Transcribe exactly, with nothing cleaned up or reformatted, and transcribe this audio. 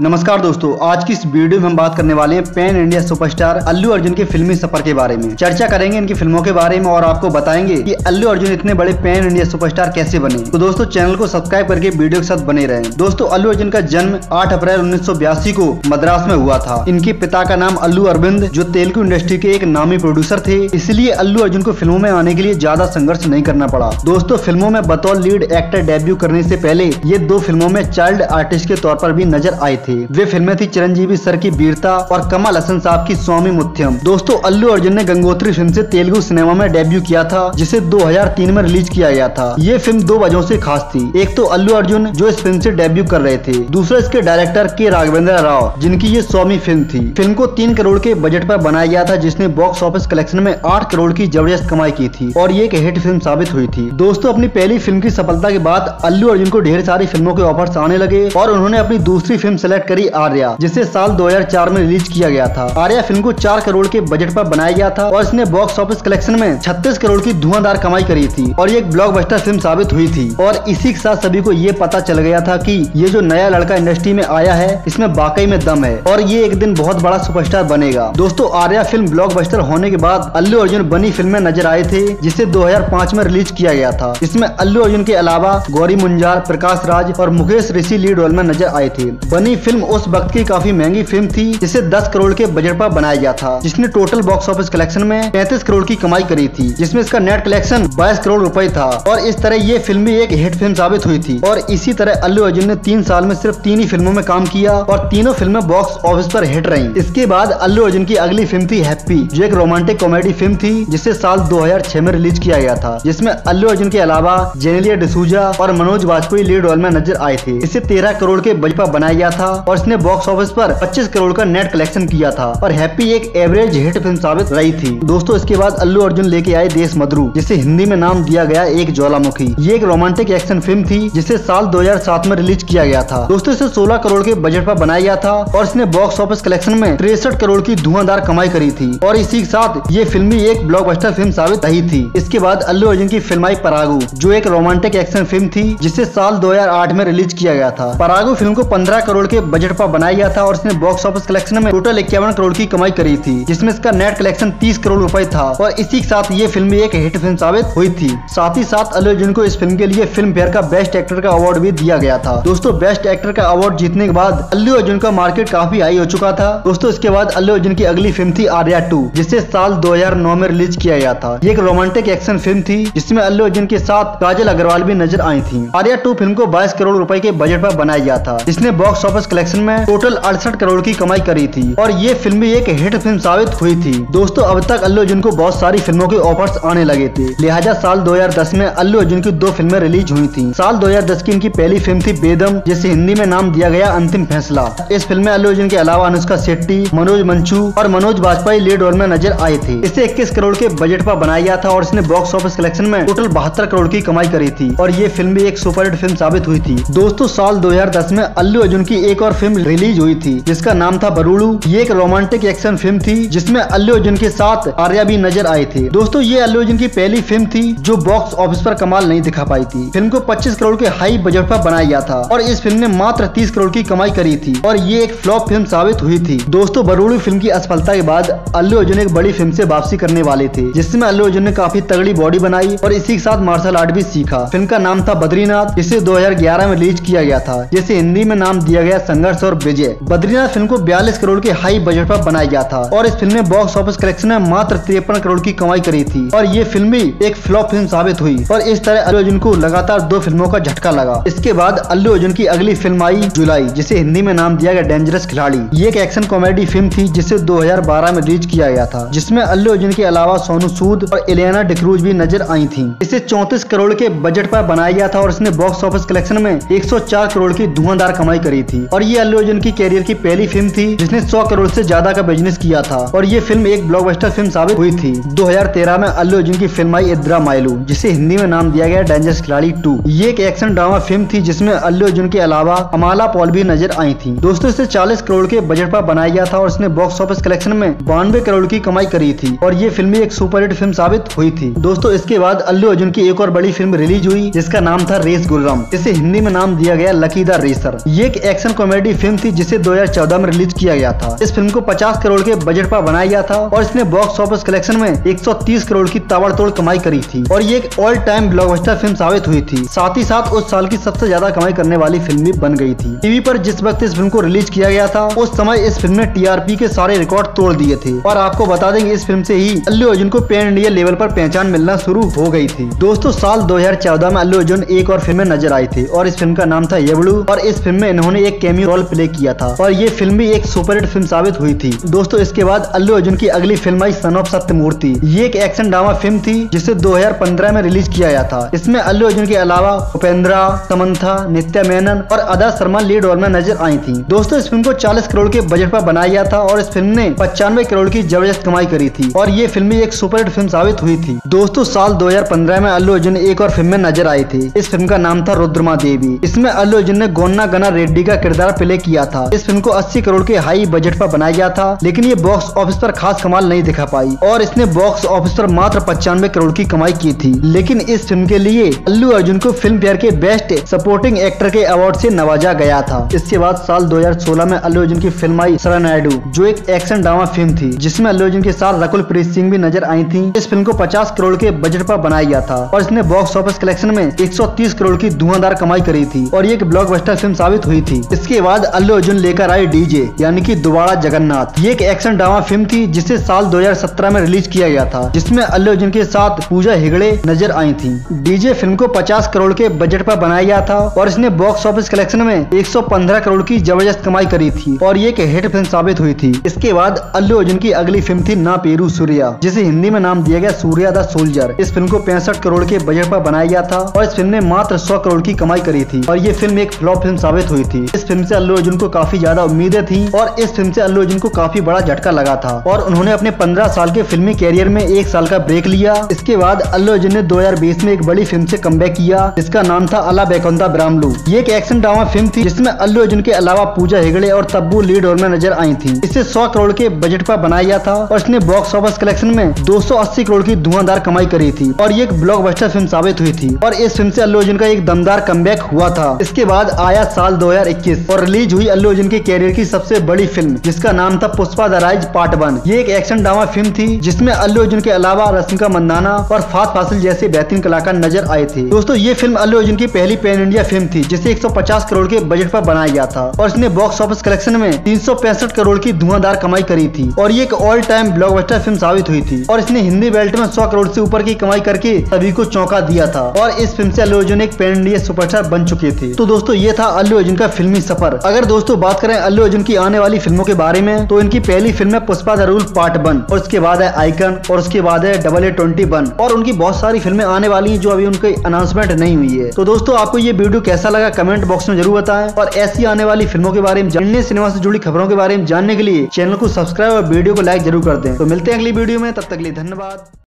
नमस्कार दोस्तों, आज की इस वीडियो में हम बात करने वाले हैं pan India superstar Allu Arjun के फिल्मी सफर के बारे में। चर्चा करेंगे इनकी फिल्मों के बारे में और आपको बताएंगे कि अल्लू अर्जुन इतने बड़े पैन इंडिया सुपरस्टार कैसे बने। तो दोस्तों चैनल को सब्सक्राइब करके वीडियो के साथ बने रहें। दोस्तों अल्लू अर्जुन का जन्म आठ अप्रैल उन्नीस सौ बयासी को मद्रास में हुआ था। इनके पिता का नाम अल्लू अरविंद जो तेलुगु इंडस्ट्री के एक नामी प्रोड्यूसर थे, इसलिए अल्लू अर्जुन को फिल्मों में आने के लिए ज्यादा संघर्ष नहीं करना पड़ा। दोस्तों फिल्मों में बतौर लीड एक्टर डेब्यू करने से पहले ये दो फिल्मों में चाइल्ड आर्टिस्ट के तौर पर भी नजर आए। वे फिल्में थी चिरंजीवी सर की वीरता और कमल हसन साहब की स्वामी मुथ्यम। दोस्तों अल्लू अर्जुन ने गंगोत्री फिल्म से तेलुगु सिनेमा में डेब्यू किया था, जिसे दो हज़ार तीन में रिलीज किया गया था। ये फिल्म दो वजहों से खास थी। एक तो अल्लू अर्जुन जो इस फिल्म से डेब्यू कर रहे थे, दूसरा इसके डायरेक्टर के राघवेंद्र राव जिनकी ये स्वामी फिल्म थी। फिल्म को तीन करोड़ के बजट पर बनाया गया था, जिसने बॉक्स ऑफिस कलेक्शन में आठ करोड़ की जबरदस्त कमाई की थी और ये एक हिट फिल्म साबित हुई थी। दोस्तों अपनी पहली फिल्म की सफलता के बाद अल्लू अर्जुन को ढेर सारी फिल्मों के ऑफर्स आने लगे और उन्होंने अपनी दूसरी फिल्म सेलेक्ट करी आर्या, जिसे साल दो हज़ार चार में रिलीज किया गया था। आर्या फिल्म को चार करोड़ के बजट पर बनाया गया था और इसने बॉक्स ऑफिस कलेक्शन में छत्तीस करोड़ की धुआंधार कमाई करी थी और ये एक ब्लॉकबस्टर फिल्म साबित हुई थी। और इसी के साथ सभी को ये पता चल गया था कि ये जो नया लड़का इंडस्ट्री में आया है इसमें वाकई में दम है और ये एक दिन बहुत बड़ा सुपरस्टार बनेगा। दोस्तों आर्या फिल्म ब्लॉकबस्टर होने के बाद अल्लू अर्जुन बनी फिल्म में नजर आए थे, जिसे दो हज़ार पाँच में रिलीज किया गया था। इसमें अल्लू अर्जुन के अलावा गौरी मुंजार, प्रकाश राज और मुकेश ऋषि लीड रोल में नजर आए थे। फिल्म उस वक्त की काफी महंगी फिल्म थी, जिसे दस करोड़ के बजट पर बनाया गया था, जिसने टोटल बॉक्स ऑफिस कलेक्शन में पैंतीस करोड़ की कमाई करी थी, जिसमें इसका नेट कलेक्शन बाईस करोड़ रुपए था। और इस तरह ये फिल्म भी एक हिट फिल्म साबित हुई थी। और इसी तरह अल्लू अर्जुन ने तीन साल में सिर्फ तीन ही फिल्मों में काम किया और तीनों फिल्में बॉक्स ऑफिस पर हिट रहीं। इसके बाद अल्लू अर्जुन की अगली फिल्म थी हैप्पी, जो एक रोमांटिक कॉमेडी फिल्म थी, जिसे साल दो हज़ार छह में रिलीज किया गया था, जिसमें अल्लू अर्जुन के अलावा जेनेलिया डिसूजा और मनोज वाजपेयी लीड रोल में नजर आए थे। इसे तेरह करोड़ के बजट पर बनाया गया था और इसने बॉक्स ऑफिस पर पच्चीस करोड़ का नेट कलेक्शन किया था और हैप्पी एक एवरेज हिट फिल्म साबित रही थी। दोस्तों इसके बाद अल्लू अर्जुन लेके आए देश मदरू, जिसे हिंदी में नाम दिया गया एक ज्वालामुखी। ये एक रोमांटिक एक्शन फिल्म थी, जिसे साल दो हज़ार सात में रिलीज किया गया था। दोस्तों इसे सोलह करोड़ के बजट पर बनाया गया था और इसने बॉक्स ऑफिस कलेक्शन में तिरसठ करोड़ की धुआंधार कमाई करी थी और इसी के साथ ये फिल्म भी एक ब्लॉकबस्टर फिल्म साबित रही थी। इसके बाद अल्लू अर्जुन की फिल्म आई परागू, जो एक रोमांटिक एक्शन फिल्म थी, जिसे साल दो हज़ार आठ में रिलीज किया गया था। परागू फिल्म को पंद्रह करोड़ के बजट पर बनाया गया था और इसने बॉक्स ऑफिस कलेक्शन में टोटल इक्यावन करोड़ की कमाई करी थी, जिसमें इसका नेट कलेक्शन तीस करोड़ रुपए था और इसी के साथ ये फिल्म भी एक हिट फिल्म साबित हुई थी। साथ ही साथ अल्लू अर्जुन को इस फिल्म के लिए फिल्म फेयर का बेस्ट एक्टर का अवार्ड भी दिया गया था। दोस्तों बेस्ट एक्टर का अवार्ड जीतने के बाद अल्लू अर्जुन का मार्केट काफी हाई हो चुका था। दोस्तों इसके बाद अल्लू अर्जुन की अगली फिल्म थी आर्या टू, जिसे साल दो हजार नौ में रिलीज किया गया था। ये एक रोमांटिक एक्शन फिल्म थी, जिसमें अल्लू अर्जुन के साथ काजल अग्रवाल भी नजर आई थी। आर्या टू फिल्म को बाईस करोड़ रूपये के बजट पर बनाया गया था, जिसने बॉक्स ऑफिस कलेक्शन में टोटल अड़सठ करोड़ की कमाई करी थी और ये फिल्म भी एक हिट फिल्म साबित हुई थी। दोस्तों अब तक अल्लू अर्जुन को बहुत सारी फिल्मों के ऑफर्स आने लगे थे, लिहाजा साल दो हज़ार दस में अल्लू अर्जुन की दो फिल्में रिलीज हुई थी। साल दो हज़ार दस की इनकी पहली फिल्म थी बेदम, जिसे हिंदी में नाम दिया गया अंतिम फैसला। इस फिल्म में अल्लू अर्जुन के अलावा अनुष्का शेट्टी, मनोज मंचू और मनोज वाजपेयी लीड रोल में नजर आए थे। इसे इक्कीस करोड़ के बजट पर बनाया गया था और इसने बॉक्स ऑफिस कलेक्शन में टोटल बहत्तर करोड़ की कमाई करी थी और ये फिल्म भी एक सुपरहिट फिल्म साबित हुई थी। दोस्तों साल दो हज़ार दस में अल्लू अर्जुन की एक और फिल्म रिलीज हुई थी, जिसका नाम था बरूड़ू। ये एक रोमांटिक एक्शन फिल्म थी, जिसमें अल्लू अर्जुन के साथ आर्या भी नजर आए थे। दोस्तों ये अल्लू अर्जुन की पहली फिल्म थी जो बॉक्स ऑफिस पर कमाल नहीं दिखा पाई थी। फिल्म को पच्चीस करोड़ के हाई बजट पर बनाया गया था और इस फिल्म ने मात्र तीस करोड़ की कमाई करी थी और ये एक फ्लॉप फिल्म साबित हुई थी। दोस्तों बरूड़ू फिल्म की असफलता के बाद अल्लू अर्जुन एक बड़ी फिल्म से वापसी करने वाले थे, जिसमें अल्लू अर्जुन ने काफी तगड़ी बॉडी बनाई और इसी के साथ मार्शल आर्ट भी सीखा। फिल्म का नाम था बद्रीनाथ, जिसे दो हजार ग्यारह में रिलीज किया गया था, जिसे हिंदी में नाम दिया गया संघर्ष और विजय। बद्रीनाथ फिल्म को बयालीस करोड़ के हाई बजट पर बनाया गया था और इस फिल्म ने बॉक्स ऑफिस कलेक्शन में मात्र तिरपन करोड़ की कमाई करी थी और ये फिल्म भी एक फ्लॉप फिल्म साबित हुई और इस तरह अल्लू अर्जुन को लगातार दो फिल्मों का झटका लगा। इसके बाद अल्लू अर्जुन की अगली फिल्म आई जुलाई, जिसे हिंदी में नाम दिया गया डेंजरस खिलाड़ी। ये एक एक्शन कॉमेडी फिल्म थी, जिसे दो हजार बारह में रिलीज किया गया था, जिसमें अल्लू अर्जुन के अलावा सोनू सूद और एलियाना डिक्रूज भी नजर आई थी। इसे चौंतीस करोड़ के बजट पर बनाया गया था और इसने बॉक्स ऑफिस कलेक्शन में एक सौ चार करोड़ की धुआंधार कमाई करी थी और ये अल्लू अर्जुन की कैरियर की पहली फिल्म थी, जिसने सौ करोड़ से ज्यादा का बिजनेस किया था और ये फिल्म एक ब्लॉकबस्टर फिल्म साबित हुई थी। दो हज़ार तेरह में अल्लू अर्जुन की फिल्म आई इद्रा माइलू, जिसे हिंदी में नाम दिया गया डेंजरस खिलाड़ी टू। ये एक एक्शन ड्रामा फिल्म थी, जिसमें अल्लू अर्जुन के अलावा अमाला पॉल भी नजर आई थी। दोस्तों इसे चालीस करोड़ के बजट पर बनाया गया था और इसने बॉक्स ऑफिस कलेक्शन में बानवे करोड़ की कमाई करी थी और ये फिल्म एक सुपरहिट फिल्म साबित हुई थी। दोस्तों इसके बाद अल्लू अर्जुन की एक और बड़ी फिल्म रिलीज हुई, जिसका नाम था रेस गुर्रम, जिसे हिंदी में नाम दिया गया लकी द रेसर। ये एक एक्शन कॉमेडी फिल्म थी जिसे दो हज़ार चौदह में रिलीज किया गया था। इस फिल्म को पचास करोड़ के बजट पर बनाया गया था और इसने बॉक्स ऑफिस कलेक्शन में एक सौ तीस करोड़ की ताबड़तोड़ कमाई करी थी और ये एक ऑल टाइम ब्लॉकबस्टर फिल्म साबित हुई थी। साथ ही साथ उस साल की सबसे ज्यादा कमाई करने वाली फिल्म भी बन गई थी। टीवी पर जिस वक्त इस फिल्म को रिलीज किया गया था उस समय इस फिल्म ने टीआरपी के सारे रिकॉर्ड तोड़ दिए थे और आपको बता देंगे इस फिल्म से ही अल्लू अर्जुन को पैन इंडिया लेवल पर पहचान मिलना शुरू हो गई थी। दोस्तों साल दो हज़ार चौदह में अल्लू अर्जुन एक और फिल्म में नजर आई थी और इस फिल्म का नाम था येबड़ू और इस फिल्म में इन्होंने एक कैमियो रोल प्ले किया था और ये फिल्म भी एक सुपरहिट फिल्म साबित हुई थी। दोस्तों इसके बाद अल्लू अर्जुन की अगली फिल्म आई सन ऑफ सत्यमूर्ति। ये एक एक्शन ड्रामा फिल्म थी जिसे दो हज़ार पंद्रह में रिलीज किया गया था। इसमें अल्लू अर्जुन के अलावा उपेंद्र, समन्था, नित्या मेनन और अदा शर्मा लीड रोल में नजर आई थी। दोस्तों इस फिल्म को चालीस करोड़ के बजट पर बनाया गया था और इस फिल्म ने पचानवे करोड़ की जबरदस्त कमाई करी थी और ये फिल्म भी एक सुपरहिट फिल्म साबित हुई थी। दोस्तों साल दो हज़ार पंद्रह में अल्लू अर्जुन एक और फिल्म में नजर आई थी। इस फिल्म का नाम था रुद्रमा देवी। इसमें अल्लू अर्जुन ने गोन्ना गना रेड्डी का किरदार प्ले किया था। इस फिल्म को अस्सी करोड़ के हाई बजट पर बनाया गया था लेकिन ये बॉक्स ऑफिस पर खास कमाल नहीं दिखा पाई और इसने बॉक्स ऑफिस पर मात्र पचानवे करोड़ की कमाई की थी। लेकिन इस फिल्म के लिए अल्लू अर्जुन को फिल्म फेयर के बेस्ट सपोर्टिंग एक्टर के अवार्ड से नवाजा गया था। इसके बाद साल दो हज़ार सोलह में अल्लू अर्जुन की फिल्म आई शरणायडू जो एक एक्शन ड्रामा फिल्म थी जिसमें अल्लू अर्जुन के साथ रकुल प्रीत सिंह भी नजर आई थी। इस फिल्म को पचास करोड़ के बजट पर बनाया गया था और इसने बॉक्स ऑफिस कलेक्शन में एक सौ तीस करोड़ की धुआंधार कमाई करी थी और ये एक ब्लॉकबस्टर फिल्म साबित हुई थी। इसके बाद अल्लू अर्जुन लेकर आए डीजे यानी कि दोबारा जगन्नाथ। ये एक एक्शन ड्रामा फिल्म थी जिसे साल दो हज़ार सत्रह में रिलीज किया गया था जिसमें अल्लू अर्जुन के साथ पूजा हिगड़े नजर आई थी। डीजे फिल्म को पचास करोड़ के बजट पर बनाया गया था और इसने बॉक्स ऑफिस कलेक्शन में एक सौ पंद्रह करोड़ की जबरदस्त कमाई करी थी और ये एक हिट फिल्म साबित हुई थी। इसके बाद अल्लू अर्जुन की अगली फिल्म थी ना पेरू सूर्या जिसे हिंदी में नाम दिया गया सूर्या द सोल्जर। इस फिल्म को पैंसठ करोड़ के बजट पर बनाया गया था और इस फिल्म ने मात्र सौ करोड़ की कमाई करी थी और ये फिल्म एक फ्लॉप फिल्म साबित हुई थी। इस फिल्म से अल्लू अर्जुन को काफी ज्यादा उम्मीदें थी और इस फिल्म से अल्लू अर्जुन को काफी बड़ा झटका लगा था और उन्होंने अपने पंद्रह साल के फिल्मी कैरियर में एक साल का ब्रेक लिया। इसके बाद अल्लू अर्जुन ने दो हज़ार बीस में एक बड़ी फिल्म से कमबैक किया जिसका नाम था अला बेकोंदा ब्रामलू। ये एक एक्शन ड्रामा फिल्म थी जिसमें अल्लू अर्जुन के अलावा पूजा हिगड़े और तब्बू लीड रोल में नजर आई थी। इसे सौ करोड़ के बजट पर बनाया गया था और इसने बॉक्स ऑफिस कलेक्शन में दो सौ अस्सी करोड़ की धुआंधार कमाई करी थी और ये एक ब्लॉकबस्टर फिल्म साबित हुई थी और इस फिल्म से अल्लू अर्जुन का एक दमदार कमबैक हुआ था। इसके बाद आया साल दो हज़ार इक्कीस और रिलीज हुई अल्लू अर्जुन के कैरियर की सबसे बड़ी फिल्म जिसका नाम था पुष्पा दराइज पार्ट वन। ये एक एक्शन ड्रामा फिल्म थी जिसमें अल्लू अर्जुन के अलावा रश्मिका मंदाना और फात फ जैसे बेहतरीन कलाकार नजर आए थे। दोस्तों ये फिल्म अल्लू अर्जुन की पहली पैन इंडिया फिल्म थी जिसे एक सौ पचास करोड़ के बजट पर बनाया गया था और इसने बॉक्स ऑफिस कलेक्शन में तीन सौ पैंसठ करोड़ की धुआंधार कमाई करी थी और ये एक ऑल टाइम ब्लॉकबस्टर फिल्म साबित हुई थी और इसने हिंदी बेल्ट में सौ करोड़ से ऊपर की कमाई करके सभी को चौंका दिया था और इस फिल्म से अल्लू अर्जुन एक पैन इंडिया सुपरस्टार बन चुके थे। तो दोस्तों ये था अल्लू अर्जुन का फिल्मी सफर। अगर दोस्तों बात करें अल्लू अर्जुन की आने वाली फिल्मों के बारे में तो इनकी पहली फिल्म है Pushpa the rule part one और उसके बाद है आइकन और उसके बाद है डबल ए ट्वेंटी वन और उनकी बहुत सारी फिल्में आने वाली हैं जो अभी उनकी अनाउंसमेंट नहीं हुई है। तो दोस्तों आपको ये वीडियो कैसा लगा कमेंट बॉक्स में जरूर बताएं और ऐसी आने वाली फिल्मों के बारे में जानने सिनेमा से जुड़ी खबरों के बारे में जानने के लिए चैनल को सब्सक्राइब और वीडियो को लाइक जरूर कर दें। तो मिलते हैं अगली वीडियो में, तब तक के लिए धन्यवाद।